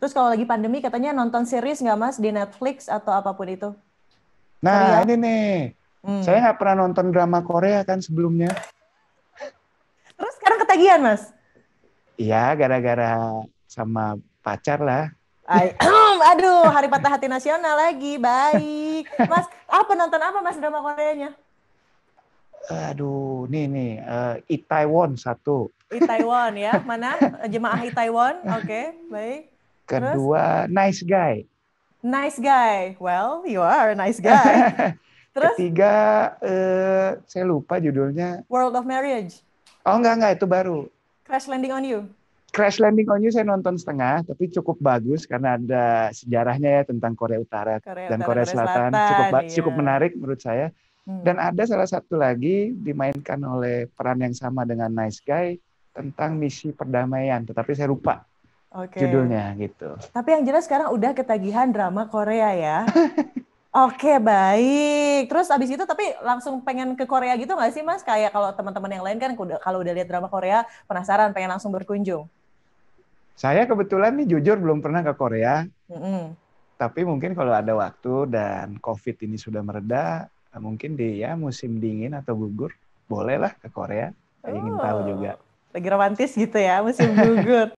Terus kalau lagi pandemi katanya nonton series nggak Mas di Netflix atau apapun itu? Nah Korea. Ini nih, saya nggak pernah nonton drama Korea kan sebelumnya. Terus sekarang ketagihan Mas? Iya, gara-gara sama pacar lah. Aduh, hari patah hati nasional lagi, baik. Mas, nonton apa Mas drama Koreanya? Aduh, nih, Itaewon satu. Itaewon ya, mana? Jemaah Itaewon, oke, baik. Kedua, terus? Nice Guy. Nice Guy, well, you are a nice guy. Terus? Ketiga, saya lupa judulnya. World of Marriage. Oh enggak, itu baru. Crash Landing on You. Crash Landing on You saya nonton setengah, tapi cukup bagus karena ada sejarahnya ya tentang Korea Utara dan Korea Selatan. Cukup menarik menurut saya. Dan ada salah satu lagi dimainkan oleh peran yang sama dengan Nice Guy tentang misi perdamaian, tetapi saya lupa judulnya gitu. Tapi yang jelas sekarang udah ketagihan drama Korea ya. Oke, baik. Terus abis itu tapi langsung pengen ke Korea gitu nggak sih Mas? Kayak kalau teman-teman yang lain kan kalau udah lihat drama Korea penasaran pengen langsung berkunjung. Saya kebetulan nih jujur belum pernah ke Korea. Tapi mungkin kalau ada waktu dan COVID ini sudah mereda, mungkin di musim dingin atau gugur bolehlah ke Korea. Saya ingin tahu juga. Lagi romantis gitu ya musim gugur.